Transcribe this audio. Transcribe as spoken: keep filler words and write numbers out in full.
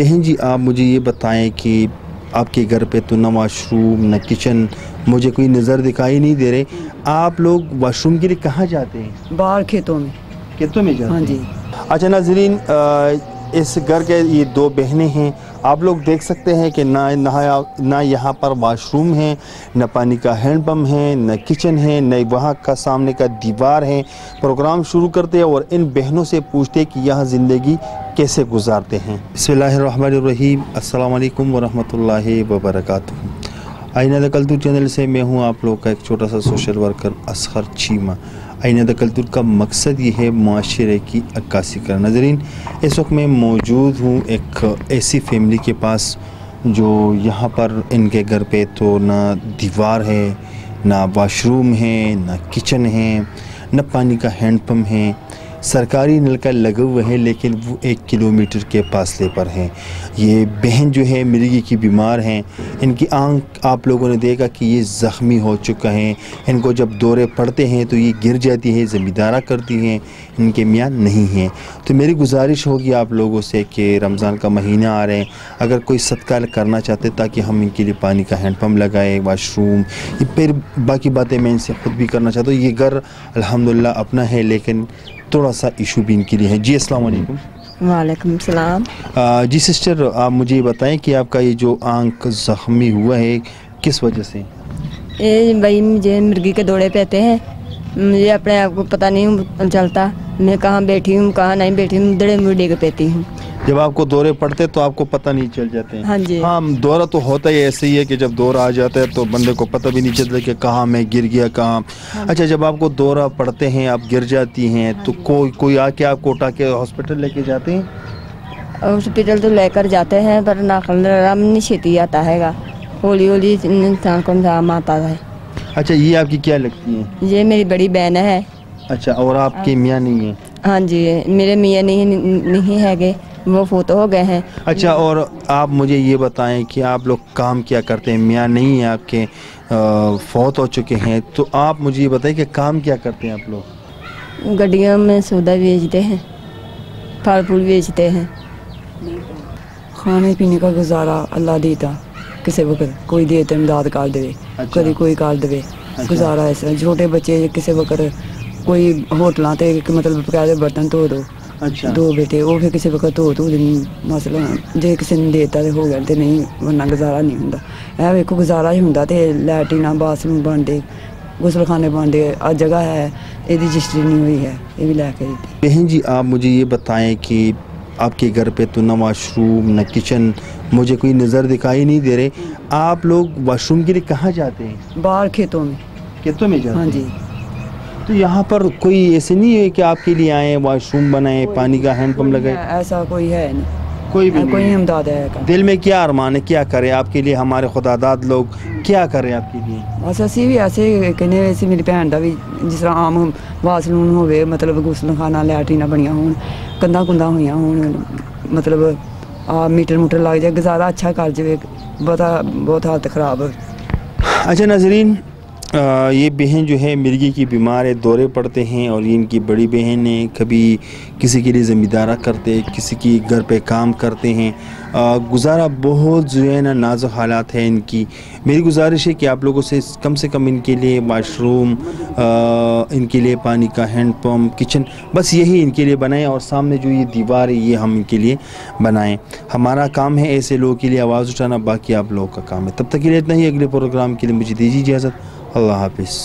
बहन जी आप मुझे ये बताएं कि आपके घर पे तो ना वाशरूम ना किचन, मुझे कोई नज़र दिखाई नहीं दे रहे। आप लोग वाशरूम के लिए कहाँ जाते हैं? बाहर खेतों में। खेतों में जाते हैं? हाँ जी। अच्छा नाज़रीन, इस घर के ये दो बहनें हैं। आप लोग देख सकते हैं कि ना ना ना यहाँ पर वाशरूम है, ना पानी का हैंड पम्प है, ना किचन है, न वहाँ का सामने का दीवार है। प्रोग्राम शुरू करते हैं और इन बहनों से पूछते हैं कि यहाँ ज़िंदगी कैसे गुजारते हैं। बिस्मिल्लाहिर्रहमानिर्रहीम, अस्सलाम वालेकुम वरहमतुल्लाहि वबरकातुहू। आइना दा कल्तूर चैनल से मैं हूँ आप लोग का एक छोटा सा सोशल वर्कर असगर चीमा। आइना दा कल्तूर का मकसद ये है माशरे की अक्कासी करना। नाज़रीन, इस वक्त मैं मौजूद हूँ एक ऐसी फैमिली के पास जो यहाँ पर इनके घर पे तो ना दीवार है, ना वाशरूम है, ना किचन है, ना पानी का हैंड पम्प है। सरकारी नल का लगा हुआ है लेकिन वो एक किलोमीटर के फासले पर है। ये बहन जो है मिर्गी की बीमार हैं। इनकी आंख आप लोगों ने देखा कि ये ज़ख्मी हो चुका है। इनको जब दौरे पड़ते हैं तो ये गिर जाती है, ज़मींदारा करती हैं। इनके मियाँ नहीं हैं। तो मेरी गुजारिश होगी आप लोगों से कि रमज़ान का महीना आ रहे हैं, अगर कोई सदका करना चाहते ताकि हम इनके लिए पानी का हैंड पम्प लगाए, वाशरूम, फिर बाकी बातें मैं इनसे ख़ुद भी करना चाहता हूँ। ये घर अल्हम्दुलिल्लाह अपना है लेकिन थोड़ा सा इशू भी इनके लिए है। जी अस्सलाम वालेकुम। वालेकुम सलाम। जी सिस्टर, आप मुझे बताएं कि आपका ये जो आंख ज़ख्मी हुआ है किस वजह से? ये भाई मुझे मुर्गी के दौरे पे आते हैं, मुझे अपने आप को पता नहीं चलता मैं कहाँ बैठी हूँ कहाँ नहीं बैठी हूँ, दड़े मुर्गी के पेती हूँ। जब आपको दौरे पड़ते तो आपको पता नहीं चल जाते हैं? हाँ जी। हाँ, दौरा तो होता ही ऐसे ही है कि जब दौरा आ जाता है तो बंदे को पता भी नहीं चलता कि कहाँ मैं गिर गया कहाँ। हाँ। अच्छा, जब आपको दौरा पड़ते हैं आप गिर जाती हैं। हाँ। तो कोई कोई आके आपको उठा के हॉस्पिटल लेके जाते हैं? हॉस्पिटल तो लेकर जाते हैं पर नाखल आराम नहीं छीती आता हैगा, होली होली इंसान को आराम आता है। अच्छा, ये आपकी क्या लगती है? ये मेरी बड़ी बहन है। अच्छा, और आपके मियाँ नहीं है? हाँ जी, मेरे मियाँ नहीं नहीं है, वो फोत हो गए हैं। अच्छा, और आप मुझे ये बताएं कि आप लोग काम क्या करते हैं? मियाँ नहीं है आपके, फोत हो चुके हैं, तो आप मुझे ये बताएं कि काम क्या करते हैं आप लोग? गड्डियों में सौदा बेचते हैं, फल फूल बेचते हैं, खाने पीने का गुजारा अल्लाह देता किसी वक्त कोई देते इमदाद कर दे। अच्छा। कभी कोई कर दे। अच्छा। गुजारा ऐसा छोटे बच्चे किसी वक्त कोई होटलों से मतलब कहते बर्तन धो दो। अच्छा। दो बेटे वो फिर किसी वक्त धो धो दिन मसला जो किसी ने देता तो हो गया तो नहीं, वरना गुजारा नहीं होंगे। है वेखो गुजारा ही होंगे तो लैट्रीन बाथरूम बनते, गुसलखाने बनते, आज जगह है यदि रजिस्ट्री नहीं हुई है ये भी लैके देती। बहन जी आप मुझे ये बताएं कि आपके घर पे तो ना वाशरूम ना किचन, मुझे कोई नज़र दिखाई नहीं दे रहे। आप लोग वाशरूम के लिए कहाँ जाते हैं? बाहर खेतों में। खेतों में जाते? हाँ जी। तो यहाँ पर कोई ऐसे नहीं है कि आपके लिए आए वाशरूम बनाए पानी का हैंड पम्प लगाए? ऐसा कोई है नहीं, कोई भी कोई इमदाद है। दिल में क्या अरमान है, क्या करे आपके लिए हमारे खुदादाद लोग, क्या करे आपके लिए? बस असी भी ऐसे कहने वैसे मेरी भैन का भी जिस तरह आम वाशरूम हो गए, मतलब गुसलखाना लैटरीना बनिया हो, कंधा कुंधा हुई हो, मतलब आ मीटर मूटर लग जाए, गुजारा अच्छा कर जाए, बता बहुत हालत खराब। अच्छा नाजरीन, आ, ये बहन जो है मिर्गी की बीमार है, दौरे पड़ते हैं और ये इनकी बड़ी बहन है। कभी किसी के लिए ज़मींदारा करते, किसी की घर पे काम करते हैं। आ, गुजारा बहुत जो है ना नाजुक हालात है इनकी। मेरी गुजारिश है कि आप लोगों से कम से कम इनके लिए वाशरूम, इनके लिए पानी का हैंड पम्प, किचन, बस यही इनके लिए बनाएं और सामने जो ये दीवार है ये हम इनके लिए बनाएं। हमारा काम है ऐसे लोगों के लिए आवाज़ उठाना, बाकी आप लोगों का काम है। तब तक के लिए इतना ही, अगले प्रोग्राम के लिए मुझे दीजिए इजाज़त। अल्लाह हाफिज़।